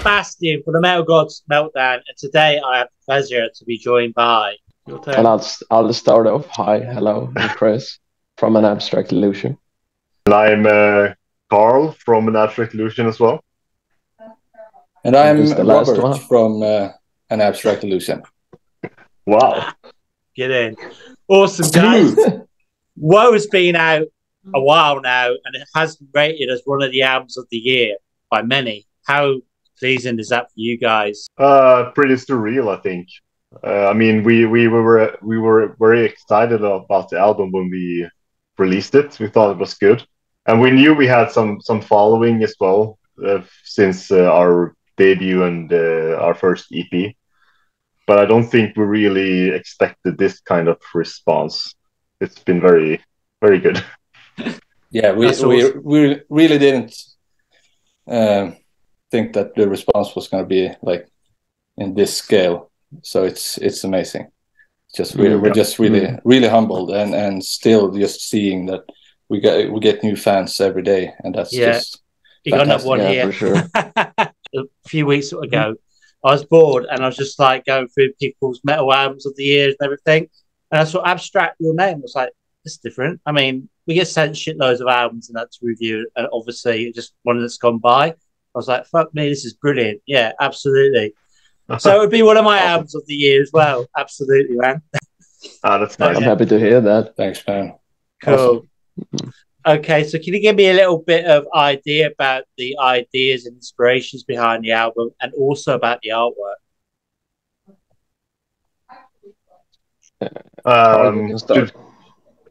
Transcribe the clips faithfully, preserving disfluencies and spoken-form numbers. Sebastian for the Metal Gods Meltdown, and today I have the pleasure to be joined by... Your turn. And I'll, I'll start off. Hi, hello, I'm Chris from An Abstract Illusion. And I'm uh, Carl from An Abstract Illusion as well. And I'm the Robert last one. from uh, An Abstract Illusion. Wow. Get in. Awesome, guys. Woe has been out a while now, and it has been rated as one of the albums of the year by many. How pleasing is that for you guys? Uh, pretty surreal, I think. Uh, I mean, we, we, were, we were very excited about the album when we released it. We thought it was good. And we knew we had some, some following as well uh, since uh, our debut and uh, our first E P. But I don't think we really expected this kind of response. It's been very, very good. Yeah, we we, we really didn't uh, think that the response was going to be like in this scale. So it's it's amazing. Just we're, yeah. we're just really yeah. really humbled and and still just seeing that we get we get new fans every day, and that's yeah. just you got that one here. For sure. A few weeks ago, mm-hmm. I was bored and I was just like going through people's metal albums of the years and everything, and I saw Abstract Your Name. I was like, it's different. I mean, we get sent shitloads of albums and that to review, and obviously just one that's gone by. I was like, fuck me, this is brilliant. Yeah, absolutely. So it would be one of my awesome. albums of the year as well. Absolutely, man. Oh, that's nice. I'm yeah. happy to hear that. Thanks, man. Cool. Awesome. Okay, so can you give me a little bit of idea about the ideas and inspirations behind the album, and also about the artwork? Um, dude,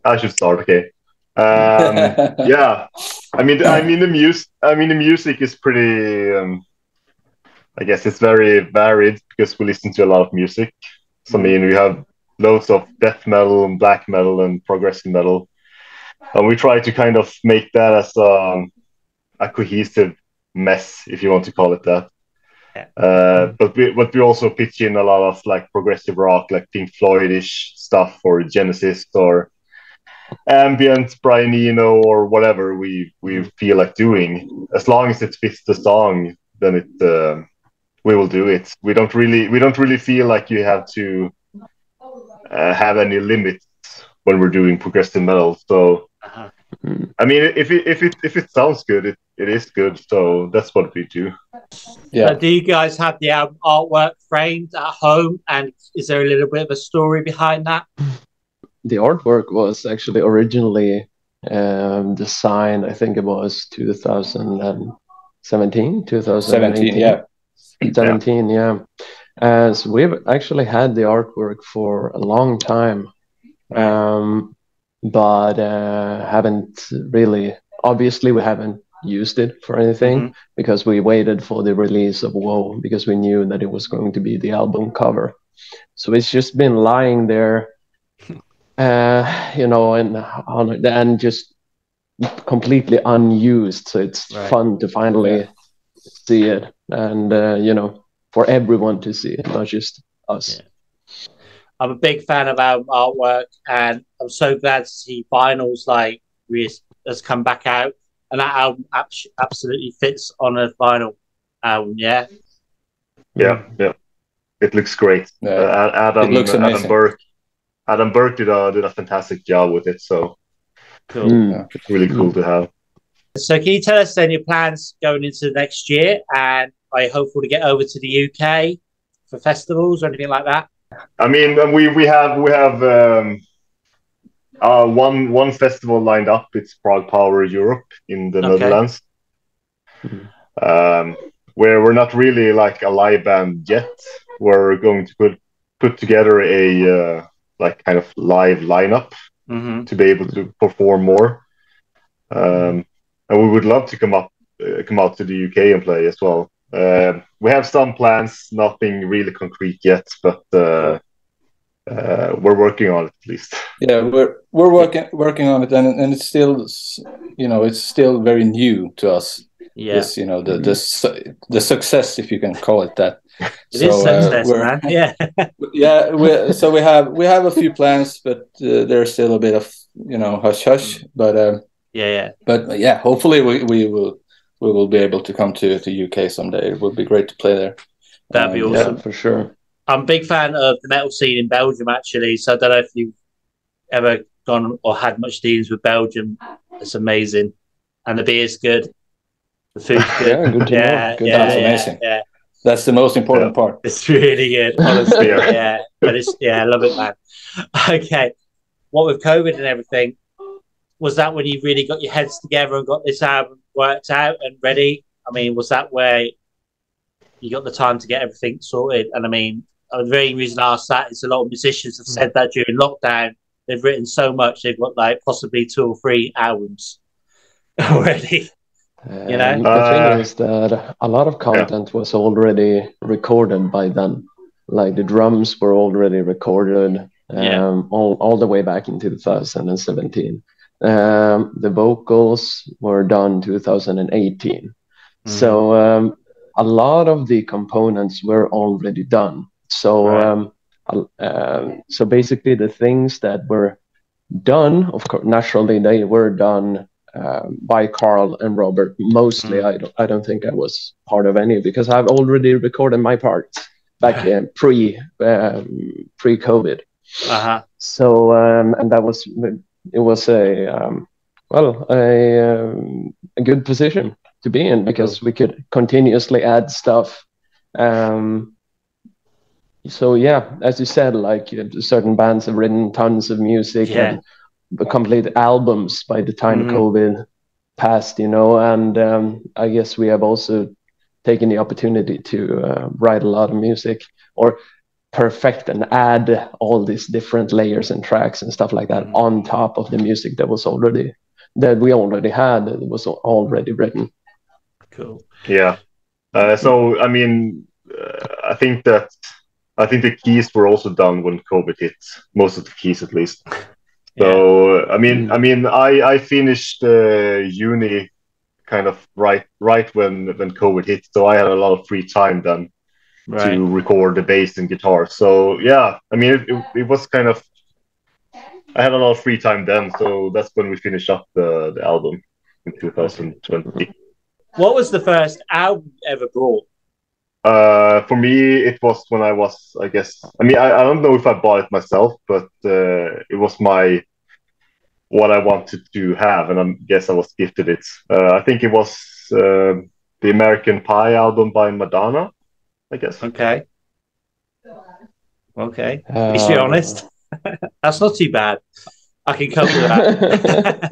I should start. Okay. Um, yeah, I mean, I mean the music. I mean the music is pretty. Um, I guess it's very varied because we listen to a lot of music. So I mean, we have loads of death metal and black metal and progressive metal, and we try to kind of make that as a, a cohesive mess, if you want to call it that. Yeah. Uh, but we but we also pitch in a lot of like progressive rock, like Pink Floyd-ish stuff, or Genesis, or ambient Brian Eno, or whatever we we feel like doing. As long as it fits the song, then it uh, we will do it. We don't really we don't really feel like you have to uh, have any limits when we're doing progressive metal. So uh-huh. I mean, if it if it if it sounds good, it, it is good. So that's what we do. Yeah. So do you guys have the album artwork framed at home, and is there a little bit of a story behind that? The artwork was actually originally um, designed, I think it was two thousand seventeen, two thousand eighteen. seventeen, yeah. seventeen, yeah. yeah. Uh, so we've actually had the artwork for a long time, um, but uh, haven't really, obviously we haven't used it for anything mm-hmm. because we waited for the release of Woe, because we knew that it was going to be the album cover. So it's just been lying there. Uh, you know, and on, and just completely unused. So it's right. fun to finally yeah. see it, and uh, you know, for everyone to see it, not just us. Yeah. I'm a big fan of our artwork, and I'm so glad to see Vinyls like has come back out, and that album absolutely fits on a vinyl album. Yeah, yeah, yeah. It looks great. Yeah. Uh, Adam, it looks amazing. Adam Burke. Adam Burke did a, did a fantastic job with it, so cool. Mm. It's really cool to have. So can you tell us then your plans going into the next year, and are you hopeful to get over to the U K for festivals or anything like that? I mean, we we have we have um, uh, one one festival lined up. It's ProgPower Europe in the okay. Netherlands, um, where we're not really like a live band yet. We're going to put put together a uh, like kind of live lineup mm-hmm. to be able to perform more, um, and we would love to come up, uh, come out to the U K and play as well. Uh, we have some plans, nothing really concrete yet, but uh, uh, we're working on it at least. Yeah, we're we're working working on it, and and it's still, you know, it's still very new to us. Yeah, this, you know, the the su the success, if you can call it that. It so, is success, uh, man. Yeah, yeah. We're, so we have we have a few plans, but uh, there's still a bit of, you know, hush hush. But um, yeah, yeah. But yeah, hopefully we we will we will be able to come to the U K someday. It would be great to play there. That'd um, be awesome. Yeah, for sure. I'm a big fan of the metal scene in Belgium, actually. So I don't know if you've ever gone or had much dealings with Belgium. It's amazing. And the beer's good. The food's good. yeah, good to yeah, know. Good yeah, that's yeah, amazing. Yeah. That's the most important yeah. part. It's really good, honestly. yeah, but it's, yeah, I love it, man. Okay. What with COVID and everything, was that when you really got your heads together and got this album worked out and ready? I mean, was that where you got the time to get everything sorted? And I mean, the very reason I asked that is a lot of musicians have said that during lockdown, they've written so much, they've got like possibly two or three albums already. You know? Um, the thing is that a lot of content yeah. was already recorded by then. Like the drums were already recorded um, yeah. all, all the way back in two thousand seventeen. Um, the vocals were done in two thousand eighteen. Mm. So um, a lot of the components were already done. So right. um, uh, so basically the things that were done, of course, naturally they were done Uh, by Carl and Robert mostly. Mm. I don't I don't think I was part of any, because I've already recorded my parts back in pre um, pre COVID. Uh-huh. So um, and that was it was a um, well a, um, a good position to be in, because we could continuously add stuff. Um, so yeah, as you said, like certain bands have written tons of music. Yeah. And, complete albums by the time mm-hmm. COVID passed, you know, and um, I guess we have also taken the opportunity to uh, write a lot of music, or perfect and add all these different layers and tracks and stuff like that mm-hmm. on top of the music that was already, that we already had, that was already written. Cool. Yeah. Uh, so, I mean, uh, I think that, I think the keys were also done when COVID hit, most of the keys at least. So I mean, I mean, I I finished uh, uni kind of right right when when COVID hit, so I had a lot of free time then right. to record the bass and guitar. So yeah, I mean, it, it, it was kind of, I had a lot of free time then, so that's when we finished up the the album in two thousand twenty. What was the first album ever bought? Uh, for me, it was when I was, I guess, I mean, I, I don't know if I bought it myself, but uh, it was my, what I wanted to have, and I guess I was gifted it. Uh, I think it was uh, the American Pie album by Madonna, I guess. Okay. Okay. Uh, Is she honest? That's not too bad. I can cover that.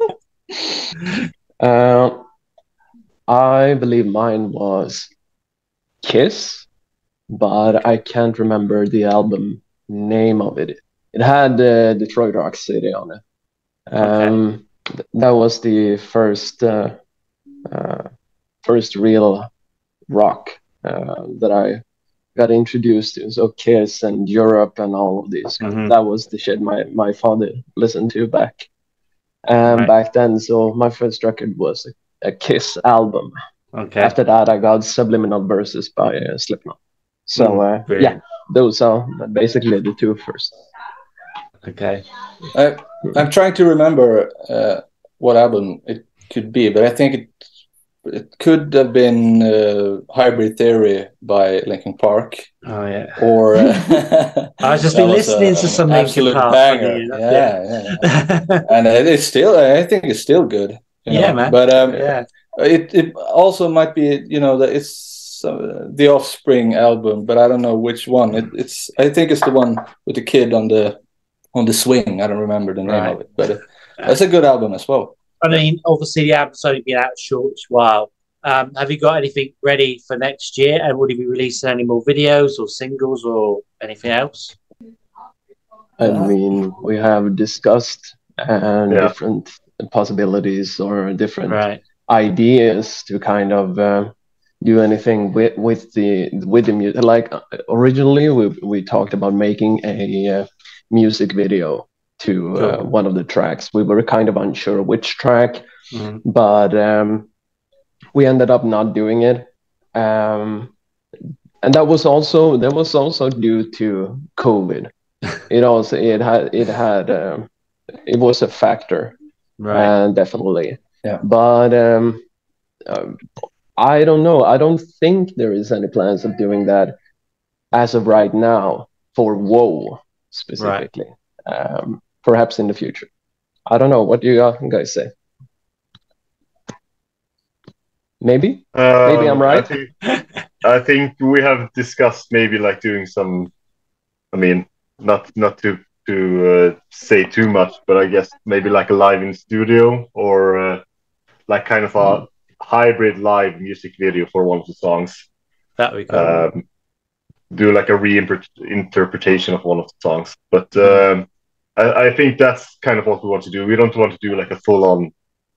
uh, I believe mine was Kiss, but I can't remember the album name of it. It had uh, Detroit Rock City on it. Um, okay. th that was the first uh, uh, first real rock uh, that I got introduced to. So Kiss and Europe and all of these. Mm-hmm. That was the shit my, my father listened to back um, right. back then. So my first record was a, a Kiss album. Okay. After that, I got Subliminal Verses by uh, Slipknot. So uh, yeah, those are basically the two first. Okay. I, I'm trying to remember uh, what album it could be, but I think it it could have been uh, Hybrid Theory by Linkin Park. Oh yeah. Or uh, I was just been was listening a, to some Linkin Park. Banger. Yeah, yeah. yeah. And it's still, I think it's still good. You know? Yeah, man. But um, yeah. It it also might be, you know, that it's uh, the Offspring album, but I don't know which one. It, it's I think it's the one with the kid on the on the swing. I don't remember the name right. of it, but it, that's a good album as well. I mean, obviously the album's only been out a short while. Um, have you got anything ready for next year? And will you be releasing any more videos or singles or anything else? I mean, we have discussed uh, yeah. different possibilities or different. Right. ideas to kind of uh, do anything with with the with the music. Like originally we we talked about making a uh, music video to uh, cool. one of the tracks. We were kind of unsure which track, mm-hmm. but um, we ended up not doing it, um, and that was also that was also due to COVID. It also it had it had um, it was a factor, right? Uh, definitely. Yeah. But um, uh, I don't know. I don't think there is any plans of doing that as of right now for Woe specifically. Right. Um, perhaps in the future. I don't know. What do you guys say? Maybe? Uh, maybe I'm right. I think, I think we have discussed maybe like doing some, I mean, not not to, to uh, say too much, but I guess maybe like a live in studio or uh, like kind of a hybrid live music video for one of the songs. That we could um, do like a reinterpretation of one of the songs. But um, I, I think that's kind of what we want to do. We don't want to do like a full-on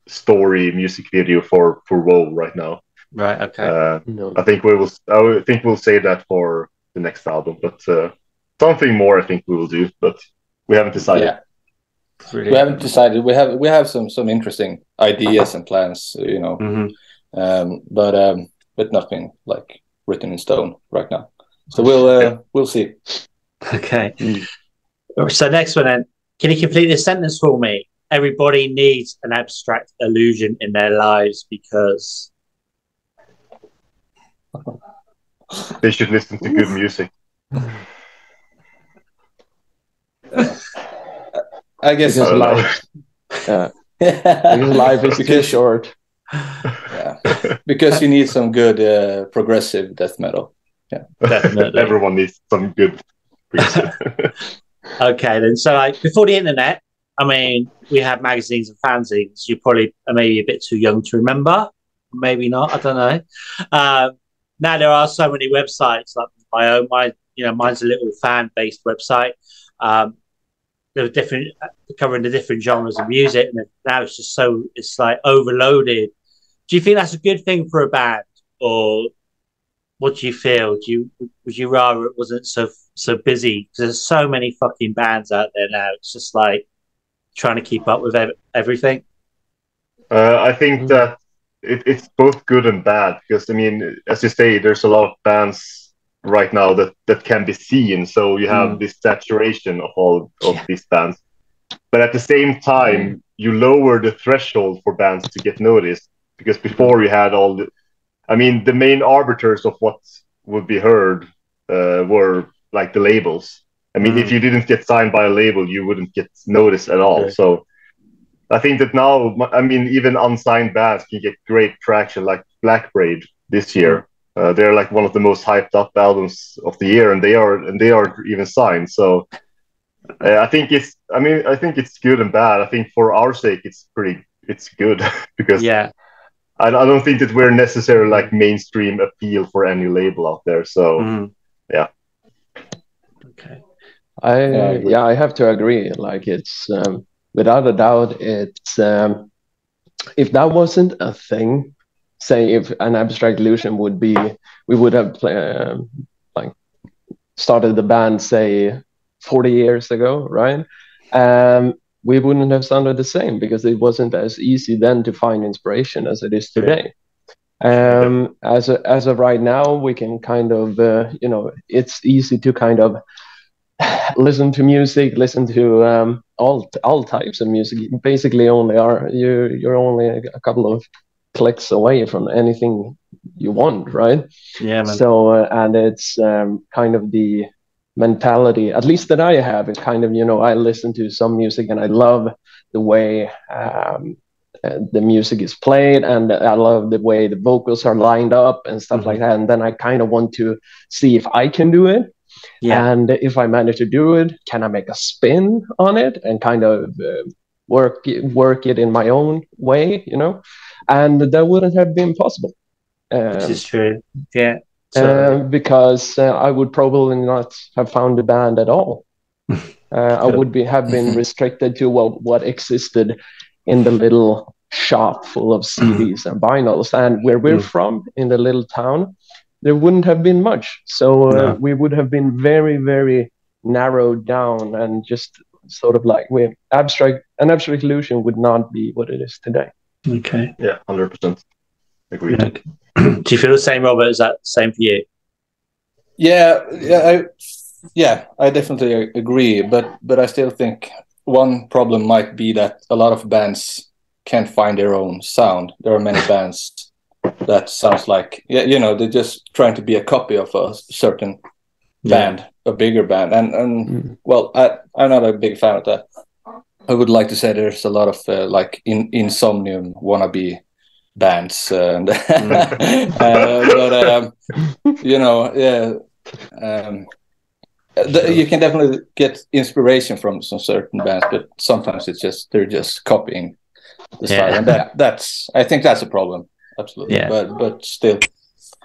story music video for for Woe right now. Right. Okay. Uh, no. I think we will. I think we'll say that for the next album, but uh, something more I think we will do, but we haven't decided. Yeah. Really we haven't decided. We have we have some some interesting ideas and plans, you know, mm-hmm. um, but um, but nothing like written in stone right now. So we'll uh, yeah. we'll see. Okay. Mm. So next one then. Can you complete this sentence for me? Everybody needs an abstract illusion in their lives because they should listen to good music. Uh, I guess it's life. Yeah. Because life is too short. Yeah. Because you need some good uh, progressive death metal. Yeah. Definitely. Everyone needs some good progressive. Okay, then. So, like, before the internet, I mean, we had magazines and fanzines. You probably are maybe a bit too young to remember. Maybe not. I don't know. Um, now there are so many websites like my own. My, you know, mine's a little fan-based website. Um, there were different uh, covering the different genres of music, and now it's just so it's like overloaded. Do you think that's a good thing for a band, or what do you feel? Do you would you rather it wasn't so so busy? Because there's so many fucking bands out there now. It's just like trying to keep up with ev everything. Uh, I think that it, it's both good and bad because, I mean, as you say, there's a lot of bands right now that, that can be seen. So you have mm. this saturation of all of yeah. these bands. But at the same time, mm. you lower the threshold for bands to get noticed because before you had all the, I mean, the main arbiters of what would be heard uh, were like the labels. I mean, mm. if you didn't get signed by a label, you wouldn't get noticed at all. Okay. So I think that now, I mean, even unsigned bands can get great traction, like Blackbraid this year. Uh, they're like one of the most hyped up albums of the year, and they are and they aren't even signed. So uh, I think it's, I mean, I think it's good and bad. I think for our sake, it's pretty, it's good because yeah, I, I don't think that we're necessarily like mainstream appeal for any label out there. So mm. yeah. Okay. I, yeah, I yeah I have to agree. Like it's um, without a doubt it's um, if that wasn't a thing, say if an abstract illusion would be, we would have uh, like started the band say forty years ago, right? Um, we wouldn't have sounded the same because it wasn't as easy then to find inspiration as it is today. Um, as a, as of right now, we can kind of uh, you know it's easy to kind of listen to music, listen to um, all all types of music. You basically, only are you you're only a, a couple of clicks away from anything you want, right? Yeah. Man. So uh, and it's um, kind of the mentality, at least that I have, is kind of you know I listen to some music and I love the way um, uh, the music is played, and I love the way the vocals are lined up and stuff mm-hmm. like that. And then I kind of want to see if I can do it. Yeah. And if I manage to do it, can I make a spin on it and kind of uh, work it, work it in my own way, you know? And that wouldn't have been possible. Um, Which is true, yeah. So. Uh, because uh, I would probably not have found the band at all. Uh, I would be have been restricted to what, what existed in the little shop full of C Ds and vinyls. And where we're mm. from, in the little town, there wouldn't have been much. So uh, no. we would have been very, very narrowed down and just sort of like we abstract, an abstract illusion would not be what it is today. Okay. Yeah, one hundred percent. Agreed. Okay. Do you feel the same, Robert? Is that the same for you? Yeah, yeah, I, yeah, I definitely agree. But, but I still think one problem might be that a lot of bands can't find their own sound. There are many bands that sounds like, you know, they're just trying to be a copy of a certain band, yeah. a bigger band. And, and mm. well, I, I'm not a big fan of that. I would like to say there's a lot of uh, like in, Insomnium wannabe bands. And uh, but, um, you know, yeah. Um, the, you can definitely get inspiration from some certain bands, but sometimes it's just they're just copying the style, yeah. and that, that's I think that's a problem. Absolutely, yeah. but but still,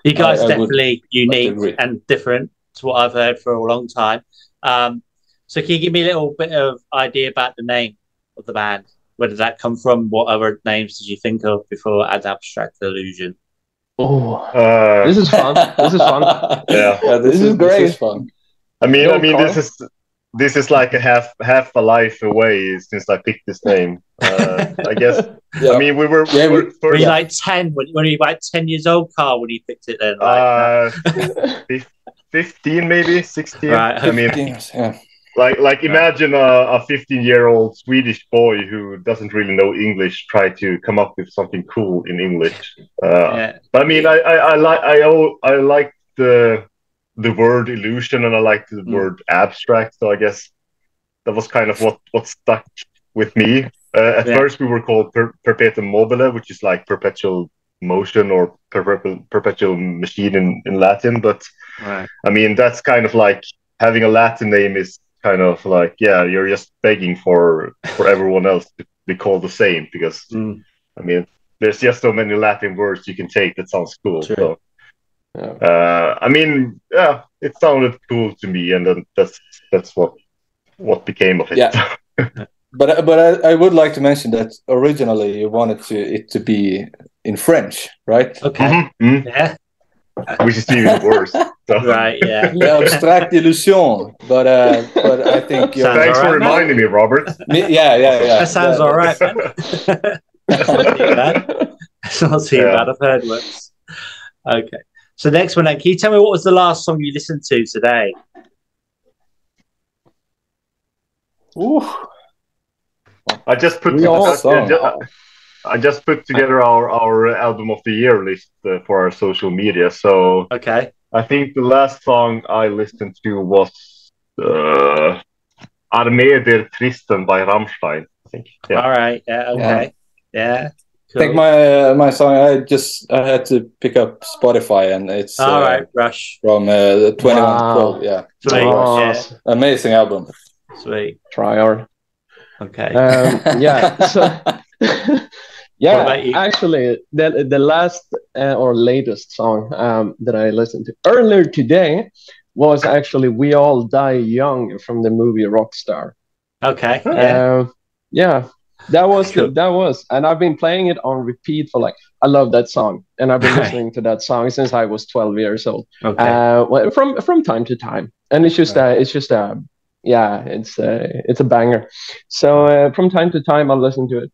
you guys I, I definitely unique and different to what I've heard for a long time. Um, so can you give me a little bit of idea about the name of the band? Where did that come from? What other names did you think of before An Abstract Illusion? Oh, uh, this is fun. This is fun. yeah, yeah this, this is, is great. This is fun. I mean, I mean, this is this is like a half half a life away since I picked this name. Uh, I guess. Yeah. I mean, we were. We yeah, were, were you yeah. like ten? When, when you were like ten years old, Carl, when you picked it then? Like, uh, fifteen, maybe sixteen. Right. I mean, yeah. like like imagine a fifteen-year-old Swedish boy who doesn't really know English try to come up with something cool in English. Uh, yeah. But I mean, I I, I like I I like the. the word illusion, and I liked the mm. word abstract, so I guess that was kind of what what stuck with me. Uh, at yeah. first we were called per Perpetua Mobile, which is like perpetual motion or per per perpetual machine in, in Latin, but right. I mean, that's kind of like having a Latin name is kind of like, yeah, you're just begging for for everyone else to be called the same, because mm. I mean, there's just so many Latin words you can take that sounds cool. True. So Uh, I mean, yeah, it sounded cool to me, and then that's that's what what became of it. Yeah, but but I, I would like to mention that originally you wanted to it to be in French, right? Okay. Mm-hmm. Mm-hmm. Yeah. Which is even worse. So. Right? Yeah. An Abstract Illusion, but uh, but I think you're thanks right, for reminding man. me, Robert. Yeah, yeah, yeah. That sounds yeah, all right. Man. That's not too bad. That's not too yeah. bad. I've heard worse. Okay. So next one, then, can you tell me what was the last song you listened to today? Ooh. I just put together, I just put together our our album of the year list uh, for our social media. So okay, I think the last song I listened to was uh, "Armee der Tristen" by Rammstein. I think. Yeah. All right. Yeah. Okay. Yeah. yeah. Cool. I think my uh, my song I just I had to pick up Spotify, and it's all uh, right, Rush from uh, twenty one twelve. Yeah, sweet. Oh, yeah, amazing album. Sweet. Try hard. Okay. Um, yeah. So, yeah. Actually, the the last uh, or latest song um, that I listened to earlier today was actually "We All Die Young" from the movie Rockstar. Okay. Yeah. Um, yeah. That was cool. That was, and I've been playing it on repeat for like. I love that song, and I've been listening to that song since I was twelve years old. Okay. Uh, well, from from time to time, and it's just uh, it's just uh, yeah, it's uh, it's a banger. So uh, from time to time, I'll listen to it.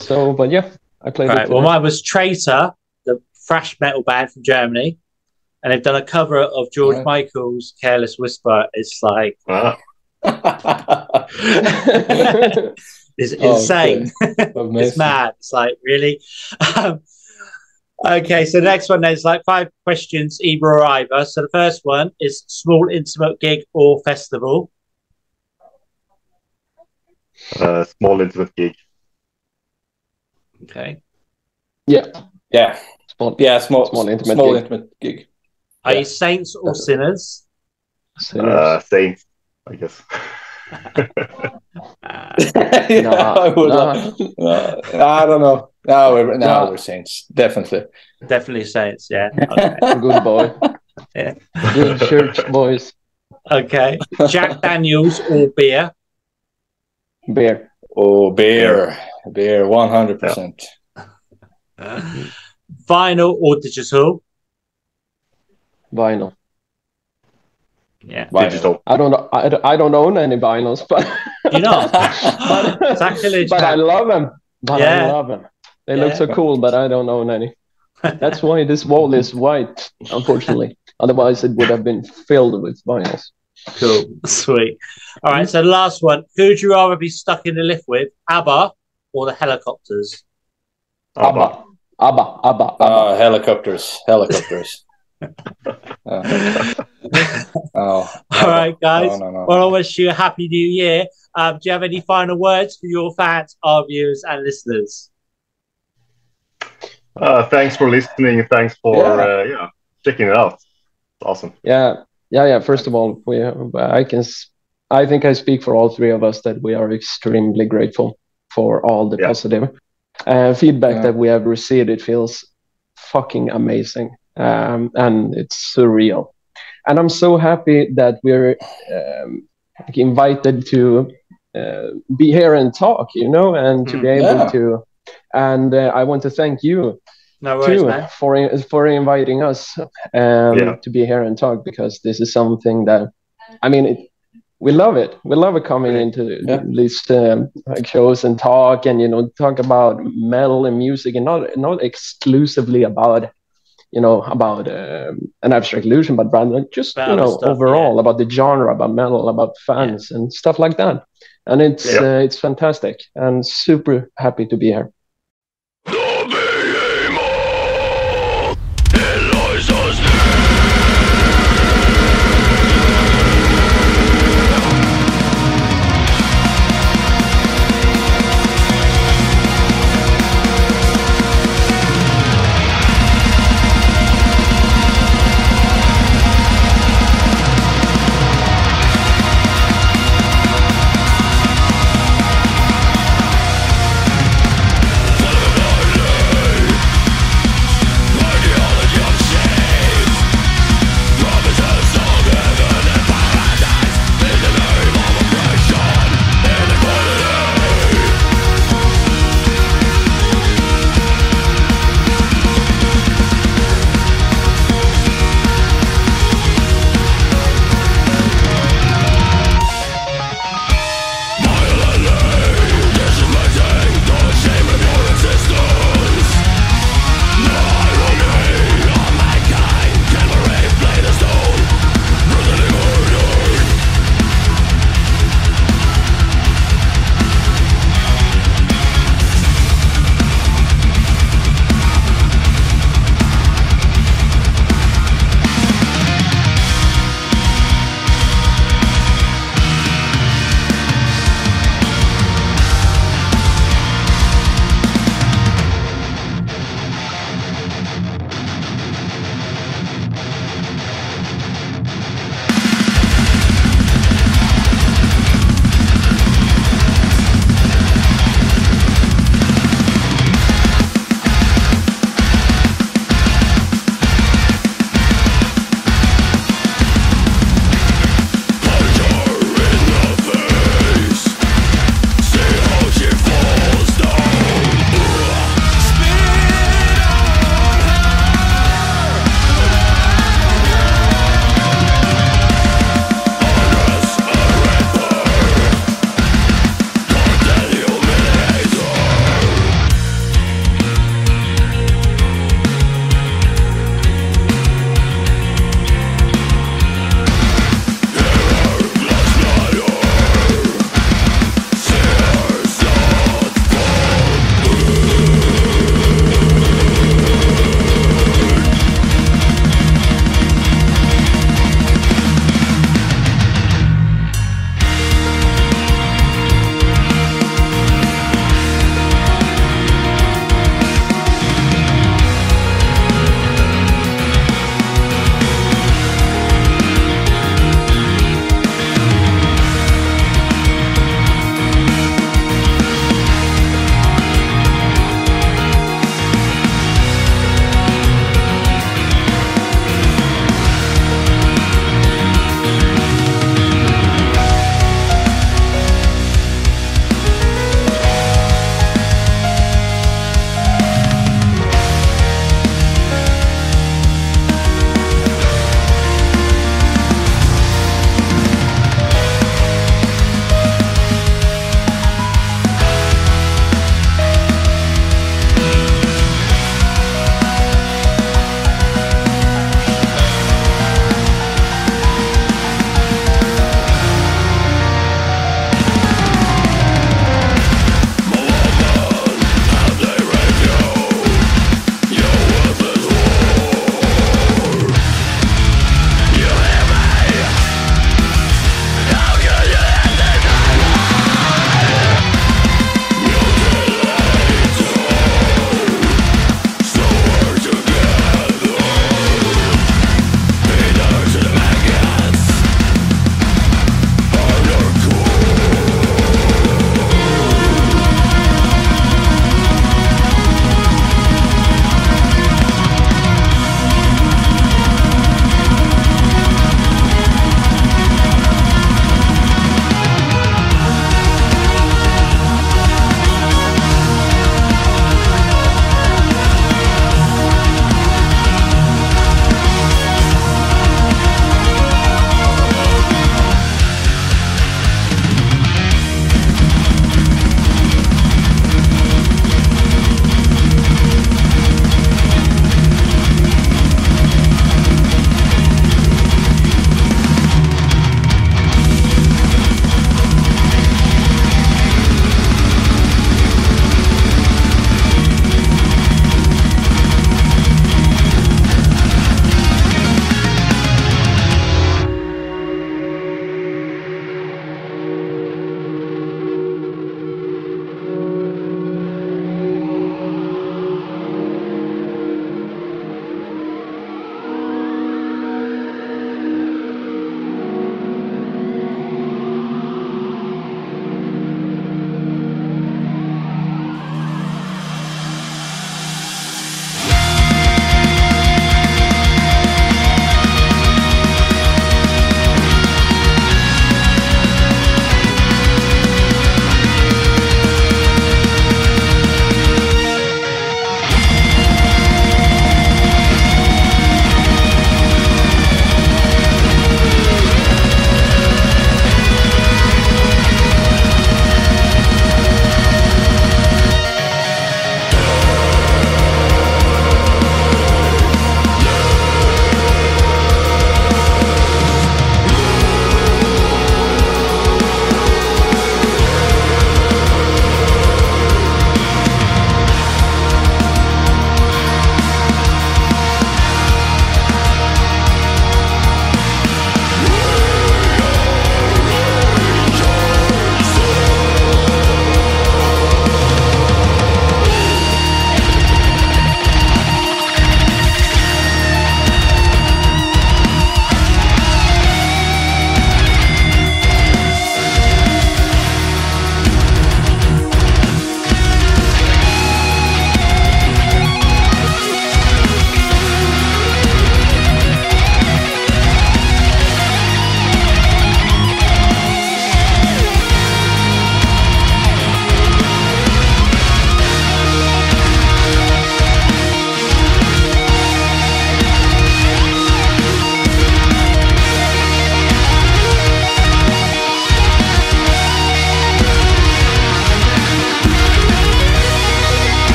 So, but yeah, I played. All right. It well, mine was Traitor, the thrash metal band from Germany, and they've done a cover of George yeah. Michael's "Careless Whisper." It's like. Uh. It's insane. Oh, it's mad. It's like, really? Um, okay, so the next one, there's like five questions, either or either. So the first one is small, intimate gig or festival? Uh, small, intimate gig. Okay. Yeah. Yeah. Small, yeah, small, small, intimate, small gig. intimate gig. Are yeah. you saints or sinners? Sinners. Uh, saints, I guess. uh, yeah, no, I, would no. No, I don't know. No, we're, no, no. we're saints. Definitely. Definitely saints, yeah. Okay. Good boy. Yeah. Good church boys. Okay. Jack Daniels or beer? Beer. Oh, beer. Beer, one hundred percent. Yeah. Vinyl or digital? Vinyl. Yeah, digital. I don't know. I don't, I don't own any vinyls, but you know, but, but I love them. But yeah. I love them. They yeah. look so cool, but I don't own any. That's why this wall is white, unfortunately. Otherwise, it would have been filled with vinyls. Cool, sweet. All right, so the last one: who would you rather be stuck in the lift with, ABBA or the Helicopters? ABBA. ABBA, ABBA, ABBA. Uh, helicopters, helicopters. uh, oh, All right, guys. No, no, no. Well, I wish you a happy new year. Um, do you have any final words for your fans, our viewers, and listeners? Uh, thanks for listening. Thanks for yeah. Uh, yeah, checking it out. It's awesome. Yeah, yeah, yeah. First of all, we I can I think I speak for all three of us that we are extremely grateful for all the yeah. positive uh, feedback yeah. that we have received. It feels fucking amazing. Um, and it's surreal, and I'm so happy that we're um, invited to uh, be here and talk, you know, and to be able yeah. to. And uh, I want to thank you no worries, too man. for for inviting us um, yeah. to be here and talk, because this is something that, I mean, it, we love it. We love it coming into yeah. these um, shows and talk and you know talk about metal and music, and not not exclusively about. You know about uh, An Abstract Illusion, but rather just Battle you know stuff, overall yeah. about the genre, about metal, about fans yeah. and stuff like that. And it's yeah. uh, it's fantastic, and super happy to be here.